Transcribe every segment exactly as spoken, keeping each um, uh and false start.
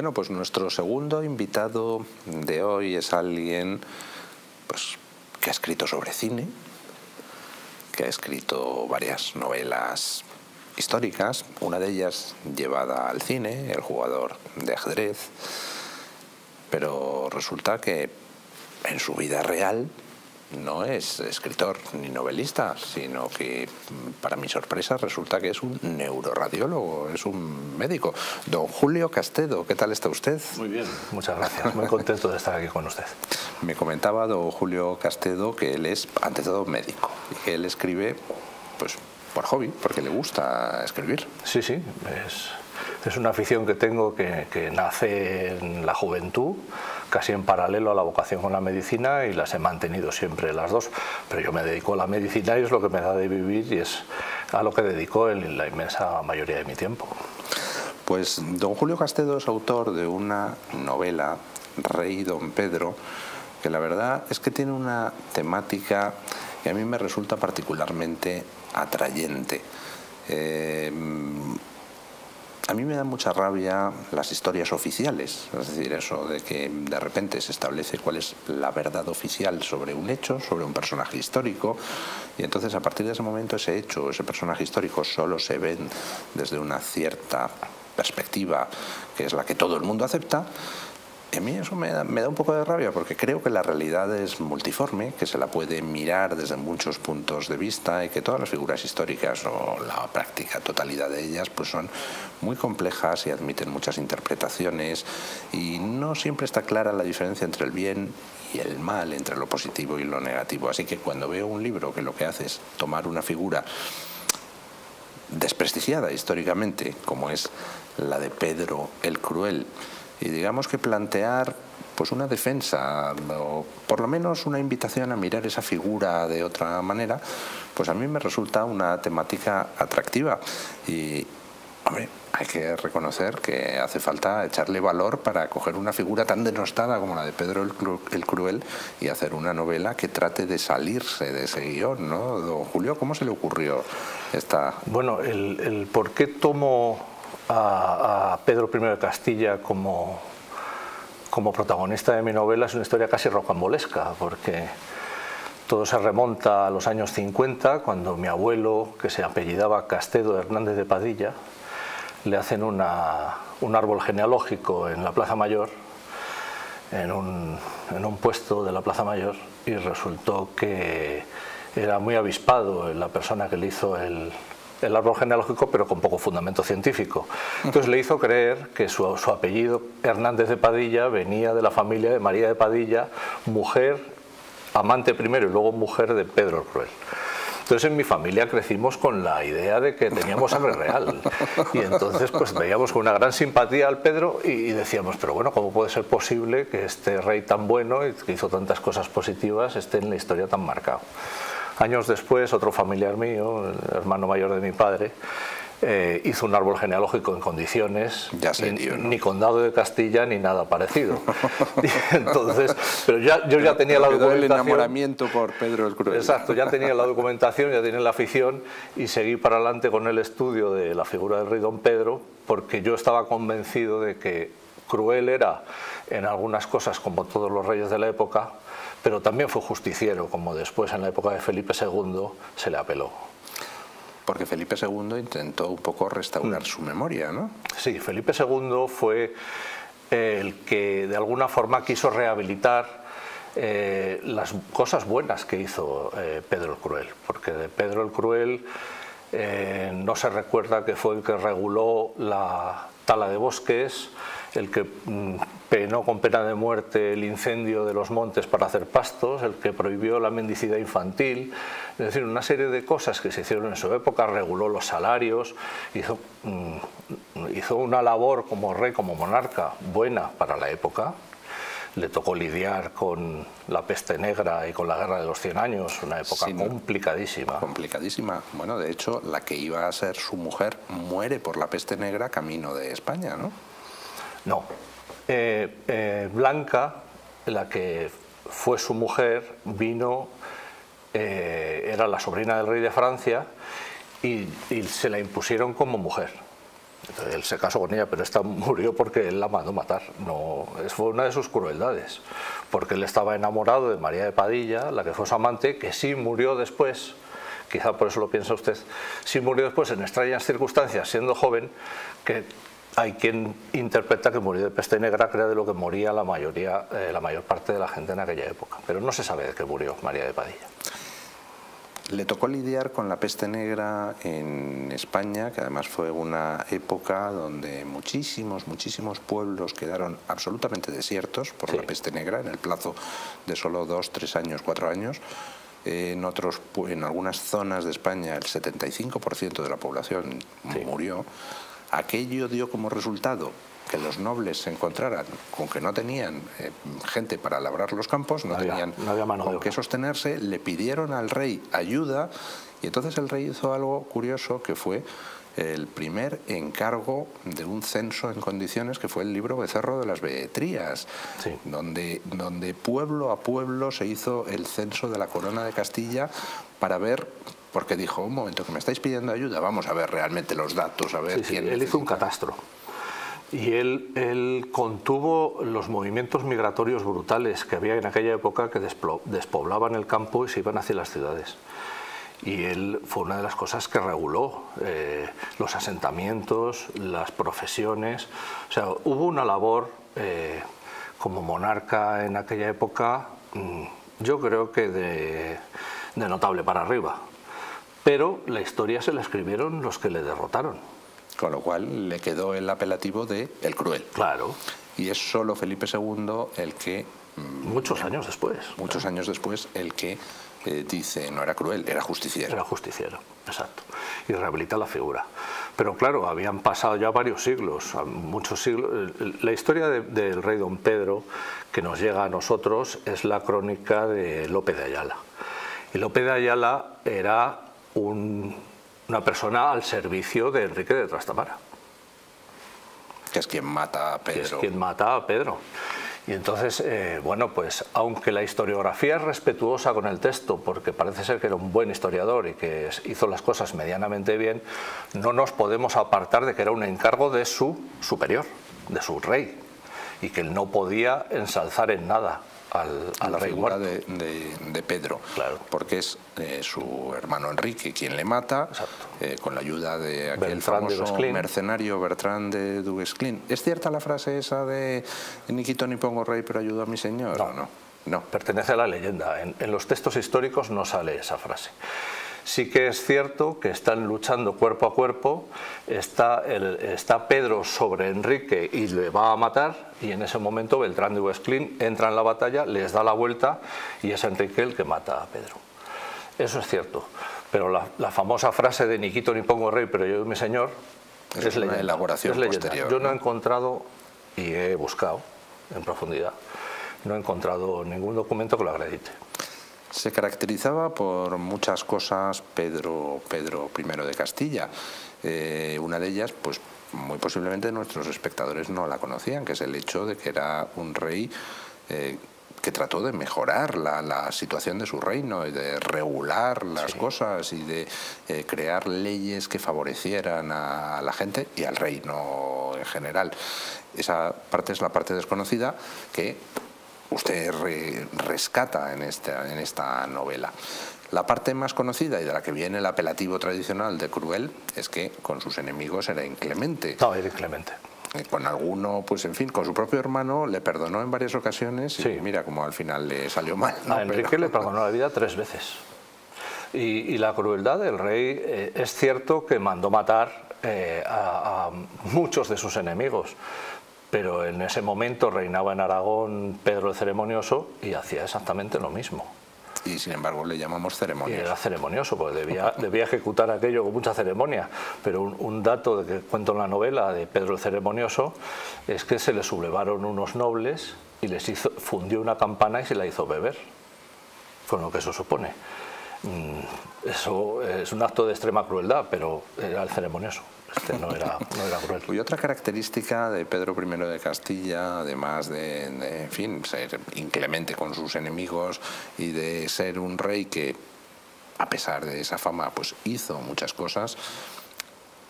Bueno, pues nuestro segundo invitado de hoy es alguien pues, que ha escrito sobre cine, que ha escrito varias novelas históricas, una de ellas llevada al cine, El jugador de ajedrez, pero resulta que en su vida real no es escritor ni novelista, sino que, para mi sorpresa, resulta que es un neuroradiólogo, es un médico. Don Julio Castedo, ¿qué tal está usted? Muy bien, muchas gracias. Muy contento de estar aquí con usted. Me comentaba don Julio Castedo que él es, ante todo, médico y que él escribe pues, por hobby, porque le gusta escribir. Sí, sí, es, es una afición que tengo que, que nace en la juventud, casi en paralelo a la vocación con la medicina, y las he mantenido siempre las dos, pero yo me dedico a la medicina y es lo que me da de vivir y es a lo que dedico en la inmensa mayoría de mi tiempo. Pues don Julio Castedo es autor de una novela, Rey Don Pedro, que la verdad es que tiene una temática que a mí me resulta particularmente atrayente. Eh, A mí me da mucha rabia las historias oficiales, es decir, eso de que de repente se establece cuál es la verdad oficial sobre un hecho, sobre un personaje histórico, y entonces a partir de ese momento ese hecho, ese personaje histórico solo se ven desde una cierta perspectiva que es la que todo el mundo acepta. A mí eso me da, me da un poco de rabia porque creo que la realidad es multiforme, que se la puede mirar desde muchos puntos de vista y que todas las figuras históricas o la práctica totalidad de ellas pues son muy complejas y admiten muchas interpretaciones y no siempre está clara la diferencia entre el bien y el mal, entre lo positivo y lo negativo. Así que cuando veo un libro que lo que hace es tomar una figura desprestigiada históricamente como es la de Pedro el Cruel, y digamos que plantear pues una defensa o por lo menos una invitación a mirar esa figura de otra manera, pues a mí me resulta una temática atractiva. Y, hombre, hay que reconocer que hace falta echarle valor para coger una figura tan denostada como la de Pedro el, Cru el Cruel y hacer una novela que trate de salirse de ese guión, ¿no? Don Julio, ¿cómo se le ocurrió esta...? Bueno, el, el por qué tomo a Pedro primero de Castilla como, como protagonista de mi novela es una historia casi rocambolesca, porque todo se remonta a los años cincuenta, cuando mi abuelo, que se apellidaba Castedo Hernández de Padilla, le hacen una, un árbol genealógico en la Plaza Mayor, en un, en un puesto de la Plaza Mayor, y resultó que era muy avispado la persona que le hizo el... el árbol genealógico, pero con poco fundamento científico. Entonces le hizo creer que su, su apellido Hernández de Padilla venía de la familia de María de Padilla, mujer, amante primero y luego mujer de Pedro el Cruel. Entonces en mi familia crecimos con la idea de que teníamos sangre real y entonces pues veíamos con una gran simpatía al Pedro y decíamos, pero bueno, ¿cómo puede ser posible que este rey tan bueno y que hizo tantas cosas positivas esté en la historia tan marcado? Años después, otro familiar mío, el hermano mayor de mi padre, eh, hizo un árbol genealógico en condiciones, ya sé, ni, tío, ¿no? Ni condado de Castilla ni nada parecido. Y entonces, pero ya, yo ya tenía la documentación. El enamoramiento por Pedro el Cruel. Exacto, ya tenía la documentación, ya tenía la afición y seguí para adelante con el estudio de la figura del rey Don Pedro, porque yo estaba convencido de que Cruel era en algunas cosas como todos los reyes de la época, pero también fue justiciero, como después en la época de Felipe segundo se le apeló. Porque Felipe segundo intentó un poco restaurar mm. su memoria, ¿no? Sí, Felipe segundo fue el que de alguna forma quiso rehabilitar eh, las cosas buenas que hizo eh, Pedro el Cruel, porque de Pedro el Cruel eh, no se recuerda que fue el que reguló la tala de bosques, el que penó con pena de muerte el incendio de los montes para hacer pastos, el que prohibió la mendicidad infantil, es decir, una serie de cosas que se hicieron en su época, reguló los salarios, hizo, hizo una labor como rey, como monarca, buena para la época. Le tocó lidiar con la peste negra y con la guerra de los cien años, una época sí, complicadísima. Complicadísima. Bueno, de hecho, la que iba a ser su mujer muere por la peste negra camino de España, ¿no? No, eh, eh, Blanca, la que fue su mujer, vino, eh, era la sobrina del rey de Francia y, y se la impusieron como mujer. Él se casó con ella, pero esta murió porque él la mandó matar. No, fue una de sus crueldades, porque él estaba enamorado de María de Padilla, la que fue su amante, que sí murió después, quizá por eso lo piensa usted, sí murió después en extrañas circunstancias, siendo joven, que hay quien interpreta que murió de peste negra, que era de lo que moría la mayoría, eh, la mayor parte de la gente en aquella época. Pero no se sabe de qué murió María de Padilla. Le tocó lidiar con la peste negra en España, que además fue una época donde muchísimos, muchísimos pueblos quedaron absolutamente desiertos por sí. la peste negra, en el plazo de solo dos, tres años, cuatro años. En, otros, en algunas zonas de España el setenta y cinco por ciento de la población sí. murió. Aquello dio como resultado que los nobles se encontraran con que no tenían eh, gente para labrar los campos, no, no había, tenían no había mano con qué sostenerse, le pidieron al rey ayuda y entonces el rey hizo algo curioso que fue el primer encargo de un censo en condiciones, que fue el libro Becerro de las Beetrías, sí. donde, donde pueblo a pueblo se hizo el censo de la corona de Castilla para ver, porque dijo, un momento, que me estáis pidiendo ayuda, vamos a ver realmente los datos, a ver sí, quién... Sí, él hizo un catastro. Y él, él contuvo los movimientos migratorios brutales que había en aquella época que despoblaban el campo y se iban hacia las ciudades. Y él fue una de las cosas que reguló eh, los asentamientos, las profesiones. O sea, hubo una labor eh, como monarca en aquella época, yo creo que de, de notable para arriba. Pero la historia se la escribieron los que le derrotaron. Con lo cual le quedó el apelativo de el cruel. Claro. Y es solo Felipe segundo el que... Muchos años después. Muchos años después el que... Eh, dice, no era cruel, era justiciero. Era justiciero, exacto. Y rehabilita la figura. Pero claro, habían pasado ya varios siglos, muchos siglos. La historia de, del rey don Pedro, que nos llega a nosotros, es la crónica de López de Ayala. Y López de Ayala era un, una persona al servicio de Enrique de Trastamara. Que es quien mata a Pedro. Que es quien mata a Pedro. Y entonces, eh, bueno, pues aunque la historiografía es respetuosa con el texto, porque parece ser que era un buen historiador y que hizo las cosas medianamente bien, no nos podemos apartar de que era un encargo de su superior, de su rey, y que él no podía ensalzar en nada al, al la rey figura de, de, de Pedro, claro. porque es eh, su hermano Enrique quien le mata, eh, con la ayuda de aquel Bertrand famoso mercenario Bertrand du Guesclin. ¿Es cierta la frase esa de ni quito ni pongo rey pero ayudo a mi señor? No, no, no. Pertenece a la leyenda, en, en los textos históricos no sale esa frase. Sí que es cierto que están luchando cuerpo a cuerpo, está, el, está Pedro sobre Enrique y le va a matar, y en ese momento Bertrand du Guesclin entra en la batalla, les da la vuelta y es Enrique el que mata a Pedro. Eso es cierto, pero la, la famosa frase de ni quito ni pongo rey, pero yo mi señor, es, es una elaboración posterior. Yo no he encontrado, y he buscado en profundidad, no he encontrado ningún documento que lo acredite. Se caracterizaba por muchas cosas Pedro, Pedro primero de Castilla. Eh, una de ellas, pues muy posiblemente nuestros espectadores no la conocían, que es el hecho de que era un rey eh, que trató de mejorar la, la situación de su reino y de regular las sí. cosas y de eh, crear leyes que favorecieran a, a la gente y al reino en general. Esa parte es la parte desconocida que... usted re, rescata en esta, en esta novela. La parte más conocida y de la que viene el apelativo tradicional de cruel es que con sus enemigos era inclemente. No, era inclemente. Con alguno, pues en fin, con su propio hermano le perdonó en varias ocasiones y sí. mira como al final le salió mal. ¿No? A Enrique Pero... le perdonó la vida tres veces. Y, y la crueldad del rey eh, es cierto que mandó matar eh, a, a muchos de sus enemigos. Pero en ese momento reinaba en Aragón Pedro el Ceremonioso y hacía exactamente lo mismo. Y sin embargo le llamamos ceremonioso. Y era ceremonioso, porque debía, debía ejecutar aquello con mucha ceremonia. Pero un, un dato de que cuento en la novela de Pedro el Ceremonioso es que se le sublevaron unos nobles y les hizo, fundió una campana y se la hizo beber, con lo que eso supone. Eso es un acto de extrema crueldad, pero era el ceremonioso. Este no era, no era cruel. Y otra característica de Pedro primero de Castilla, además de, de en fin, ser inclemente con sus enemigos y de ser un rey que, a pesar de esa fama, pues hizo muchas cosas,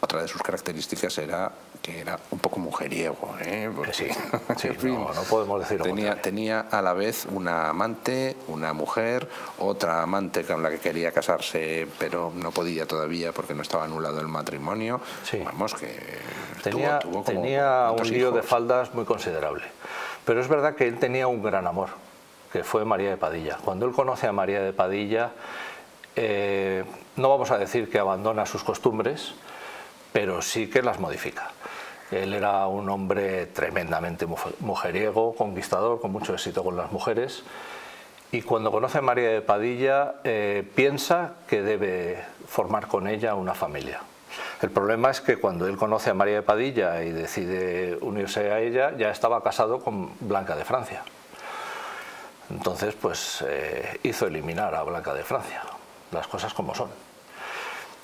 Otra de sus características era que era un poco mujeriego, ¿eh? Porque, sí, sí, en fin, no, no podemos decirlo. Tenía, tenía a la vez una amante, una mujer, otra amante con la que quería casarse, pero no podía todavía porque no estaba anulado el matrimonio. Sí. Vamos, que tenía, tuvo, tuvo como tenía un lío de faldas muy considerable. Pero es verdad que él tenía un gran amor, que fue María de Padilla. Cuando él conoce a María de Padilla, eh, no vamos a decir que abandona sus costumbres, pero sí que las modifica. Él era un hombre tremendamente mujeriego, conquistador, con mucho éxito con las mujeres, y cuando conoce a María de Padilla eh, piensa que debe formar con ella una familia. El problema es que cuando él conoce a María de Padilla y decide unirse a ella, ya estaba casado con Blanca de Francia. Entonces, pues eh, hizo eliminar a Blanca de Francia, las cosas como son.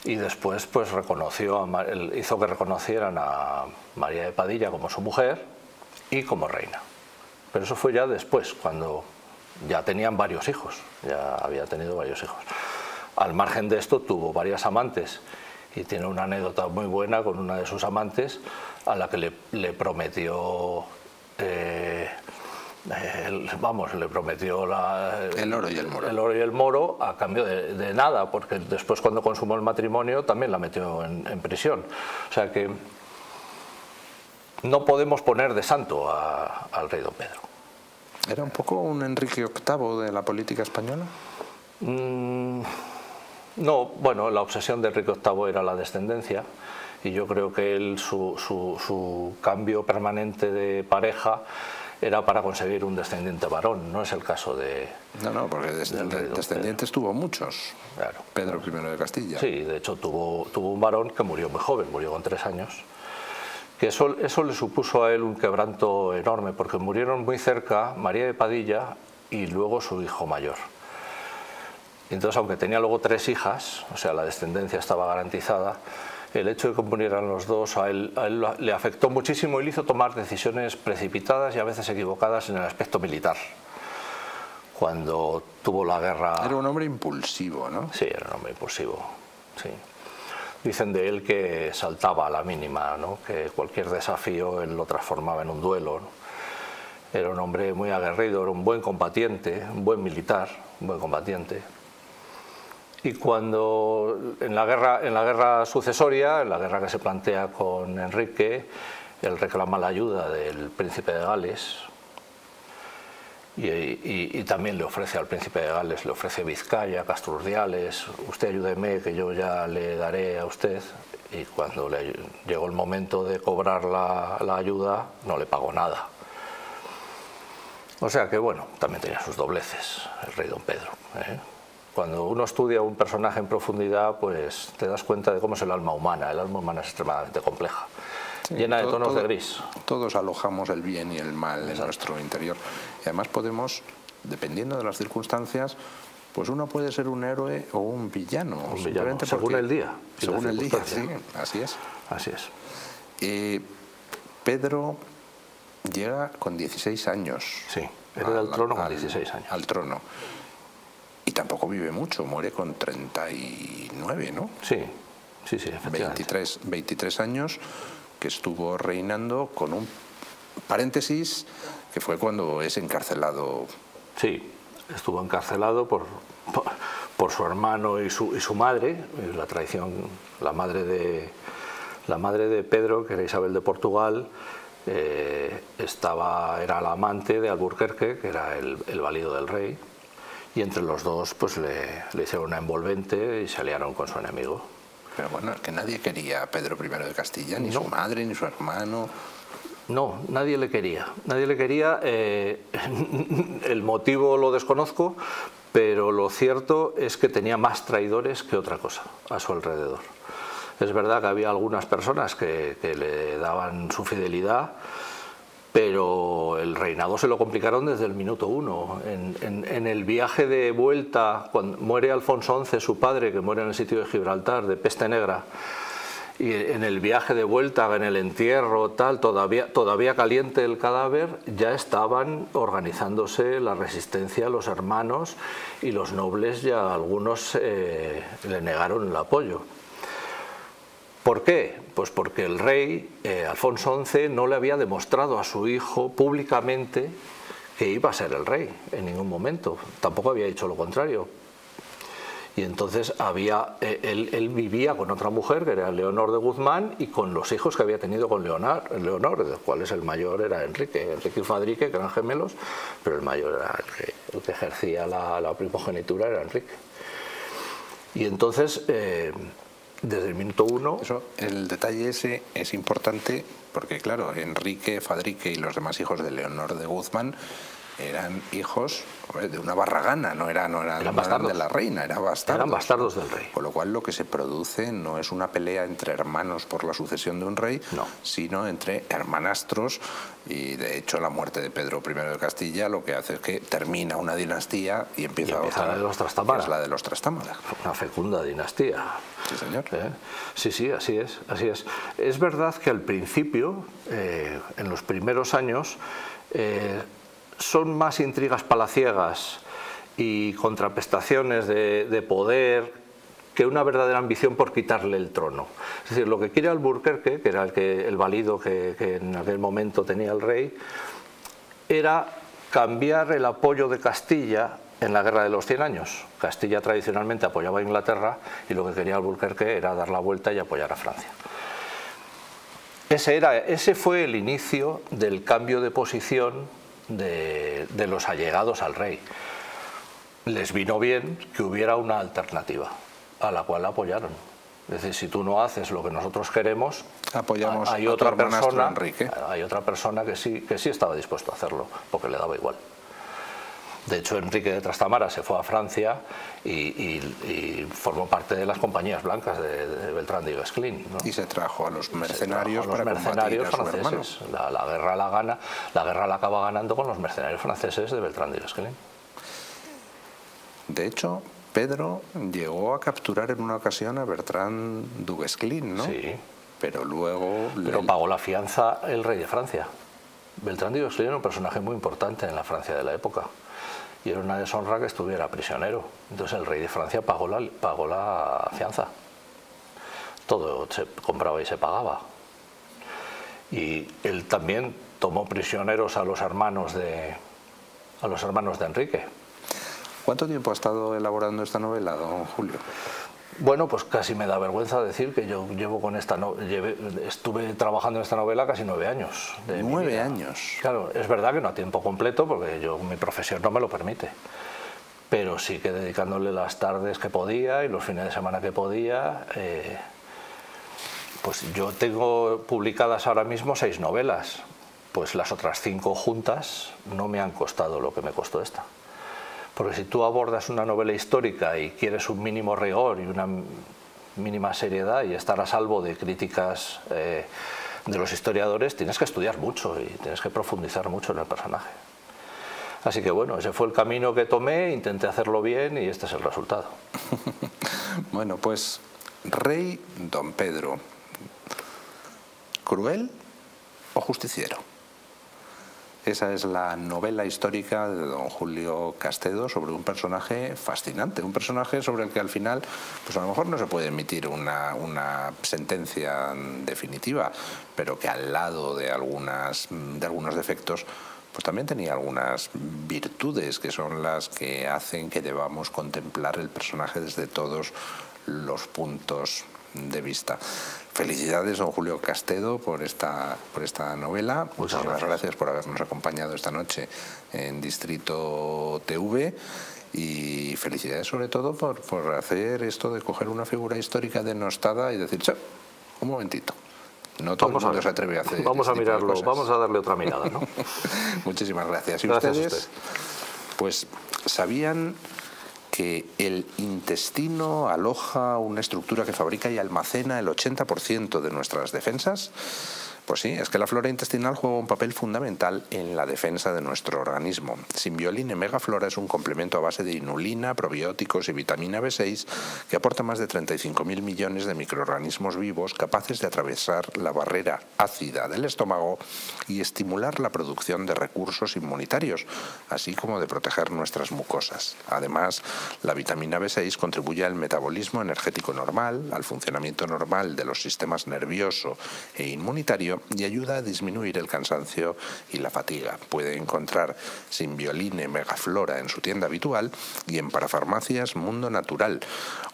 Y después, pues reconoció a Mar... hizo que reconocieran a María de Padilla como su mujer y como reina. Pero eso fue ya después, cuando ya tenían varios hijos, ya había tenido varios hijos. Al margen de esto, tuvo varias amantes y tiene una anécdota muy buena con una de sus amantes a la que le, le prometió... Eh, El, vamos, le prometió la, el, oro y el, moro. el oro y el moro a cambio de, de nada, porque después cuando consumó el matrimonio también la metió en, en prisión. O sea que no podemos poner de santo a, al rey don Pedro. ¿Era un poco un Enrique octavo de la política española? Mm, no, bueno, la obsesión de Enrique octavo era la descendencia, y yo creo que él, su, su, su cambio permanente de pareja era para conseguir un descendiente varón, no es el caso de... No, no, porque des, de, de, descendientes Pedro. Tuvo muchos, claro. Pedro primero de Castilla. Sí, de hecho tuvo, tuvo un varón que murió muy joven, murió con tres años, que eso, eso le supuso a él un quebranto enorme, porque murieron muy cerca María de Padilla y luego su hijo mayor. Entonces, aunque tenía luego tres hijas, o sea, la descendencia estaba garantizada, el hecho de que murieran los dos a él, a él le afectó muchísimo y le hizo tomar decisiones precipitadas y a veces equivocadas en el aspecto militar. Cuando tuvo la guerra... Era un hombre impulsivo, ¿no? Sí, era un hombre impulsivo, sí. Dicen de él que saltaba a la mínima, ¿no? Que cualquier desafío él lo transformaba en un duelo, ¿no? Era un hombre muy aguerrido, era un buen combatiente, un buen militar, un buen combatiente. Y cuando en la guerra, en la guerra sucesoria, en la guerra que se plantea con Enrique, él reclama la ayuda del príncipe de Gales y, y, y también le ofrece al príncipe de Gales, le ofrece Vizcaya, Casturdiales, usted ayúdeme que yo ya le daré a usted, y cuando le, llegó el momento de cobrar la, la ayuda no le pagó nada. O sea que bueno, también tenía sus dobleces el rey don Pedro, ¿eh? Cuando uno estudia un personaje en profundidad, pues te das cuenta de cómo es el alma humana. El alma humana es extremadamente compleja, sí, llena todo, de tonos todo, de gris. Todos alojamos el bien y el mal en nuestro interior. Y además podemos, dependiendo de las circunstancias, pues uno puede ser un héroe o un villano. Un villano, según el día. Según el día, sí, así es. Así es. Eh, Pedro llega con dieciséis años. Sí, hereda el trono con dieciséis años. Al trono. Y tampoco vive mucho, muere con treinta y nueve, ¿no? Sí, sí, sí, efectivamente. veintitrés, veintitrés años que estuvo reinando con un paréntesis que fue cuando es encarcelado. Sí, estuvo encarcelado por, por, por su hermano y su, y su madre, la traición, la madre de, la madre de Pedro, que era Isabel de Portugal, eh, estaba, era la amante de Alburquerque, que era el, el valido del rey. Y entre los dos pues le, le hicieron una envolvente y se aliaron con su enemigo. Pero bueno, es que nadie quería a Pedro primero de Castilla, ni no. su madre, ni su hermano. No, nadie le quería. Nadie le quería. Eh, el motivo lo desconozco, pero lo cierto es que tenía más traidores que otra cosa a su alrededor. Es verdad que había algunas personas que, que le daban su fidelidad, pero el reinado se lo complicaron desde el minuto uno. En, en, en el viaje de vuelta, cuando muere Alfonso once, su padre, que muere en el sitio de Gibraltar, de peste negra, y en el viaje de vuelta, en el entierro, tal, todavía, todavía caliente el cadáver, ya estaban organizándose la resistencia, los hermanos y los nobles, ya algunos eh, le negaron el apoyo. ¿Por qué? Pues porque el rey eh, Alfonso once no le había demostrado a su hijo públicamente que iba a ser el rey en ningún momento, tampoco había dicho lo contrario. Y entonces había, él, él vivía con otra mujer, que era Leonor de Guzmán, y con los hijos que había tenido con Leonor, Leonor de los cuales el mayor era Enrique, Enrique y Fadrique, que eran gemelos, pero el mayor era el que, el que ejercía la, la primogenitura era Enrique. Y entonces, eh, desde el minuto uno... Eso, el detalle ese es importante, porque claro, Enrique, Fadrique y los demás hijos de Leonor de Guzmán eran hijos de una barragana, no, era, no eran, eran, no eran de la reina, eran bastardos. Eran bastardos del rey. Con lo cual lo que se produce no es una pelea entre hermanos por la sucesión de un rey, no, sino entre hermanastros, y de hecho la muerte de Pedro primero de Castilla lo que hace es que termina una dinastía y empieza, y empieza otra, la de los Trastamara. Es la de los Trastamara. Una fecunda dinastía. Sí, señor. ¿Eh? Sí, sí, así es, así es. Es verdad que al principio, eh, en los primeros años, eh, son más intrigas palaciegas y contraprestaciones de, de poder que una verdadera ambición por quitarle el trono. Es decir, lo que quiere Alburquerque, que era el, que, el valido que, que en aquel momento tenía el rey, era cambiar el apoyo de Castilla en la Guerra de los Cien Años. Castilla tradicionalmente apoyaba a Inglaterra y lo que quería Alburquerque era dar la vuelta y apoyar a Francia. Ese, era, ese fue el inicio del cambio de posición De, de los allegados al rey. Les vino bien que hubiera una alternativa a la cual apoyaron. Es decir, si tú no haces lo que nosotros queremos, apoyamos hay a otra persona, Enrique. Hay otra persona que sí, que sí estaba dispuesto a hacerlo, porque le daba igual. De hecho, Enrique de Trastamara se fue a Francia y, y, y formó parte de las compañías blancas de, de Bertrand du Guesclin, ¿no? Y se trajo a los mercenarios, a los para mercenarios combatir a franceses. La, la, guerra la, gana, la guerra la acaba ganando con los mercenarios franceses de Bertrand du Guesclin. De hecho, Pedro llegó a capturar en una ocasión a Bertrand du Guesclin, ¿no? Sí. Pero luego... Pero le... pagó la fianza el rey de Francia. Bertrand du Guesclin era un personaje muy importante en la Francia de la época. Y era una deshonra que estuviera prisionero. Entonces el rey de Francia pagó la, pagó la fianza. Todo se compraba y se pagaba. Y él también tomó prisioneros a los hermanos de, a los hermanos de Enrique. ¿Cuánto tiempo ha estado elaborando esta novela, don Julio? Bueno, pues casi me da vergüenza decir que yo llevo con esta no, lleve, estuve trabajando en esta novela casi nueve años. Nueve años. Claro, es verdad que no a tiempo completo, porque yo mi profesión no me lo permite. Pero sí que dedicándole las tardes que podía y los fines de semana que podía. Eh, pues yo tengo publicadas ahora mismo seis novelas. Pues las otras cinco juntas no me han costado lo que me costó esta. Porque si tú abordas una novela histórica y quieres un mínimo rigor y una mínima seriedad y estar a salvo de críticas eh, de los historiadores, tienes que estudiar mucho y tienes que profundizar mucho en el personaje. Así que bueno, ese fue el camino que tomé, intenté hacerlo bien y este es el resultado. Bueno, pues rey don Pedro, ¿cruel o justiciero? Esa es la novela histórica de don Julio Castedo sobre un personaje fascinante, un personaje sobre el que al final, pues a lo mejor no se puede emitir una, una sentencia definitiva, pero que al lado de, algunas, de algunos defectos, pues también tenía algunas virtudes que son las que hacen que debamos contemplar el personaje desde todos los puntos de vista. Felicidades, don Julio Castedo, por esta, por esta novela. Muchas Muchísimas gracias. gracias por habernos acompañado esta noche en Distrito T V y felicidades sobre todo por, por hacer esto de coger una figura histórica denostada y decir, un momentito, no todo vamos el mundo a, se atreve a hacer Vamos a mirarlo, vamos a darle otra mirada, ¿no? Muchísimas gracias. Y gracias ustedes, a usted. Pues sabían... que el intestino aloja una estructura que fabrica y almacena el ochenta por ciento de nuestras defensas. Pues sí, es que la flora intestinal juega un papel fundamental en la defensa de nuestro organismo. Symbioline Megaflora es un complemento a base de inulina, probióticos y vitamina B seis que aporta más de treinta y cinco mil millones de microorganismos vivos capaces de atravesar la barrera ácida del estómago y estimular la producción de recursos inmunitarios, así como de proteger nuestras mucosas. Además, la vitamina B seis contribuye al metabolismo energético normal, al funcionamiento normal de los sistemas nervioso e inmunitario y ayuda a disminuir el cansancio y la fatiga. Puede encontrar Symbioline Megaflora en su tienda habitual y en Parafarmacias Mundo Natural,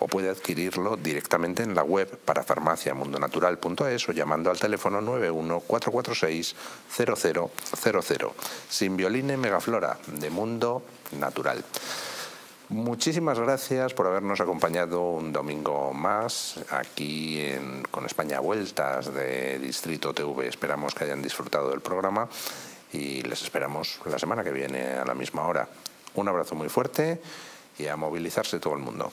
o puede adquirirlo directamente en la web parafarmacia mundo natural punto es o llamando al teléfono nueve uno cuatro cuatro seis cero cero cero cero. Symbioline Megaflora de Mundo Natural. Muchísimas gracias por habernos acompañado un domingo más aquí en Con España a Vueltas de Distrito T V. Esperamos que hayan disfrutado del programa y les esperamos la semana que viene a la misma hora. Un abrazo muy fuerte y a movilizarse todo el mundo.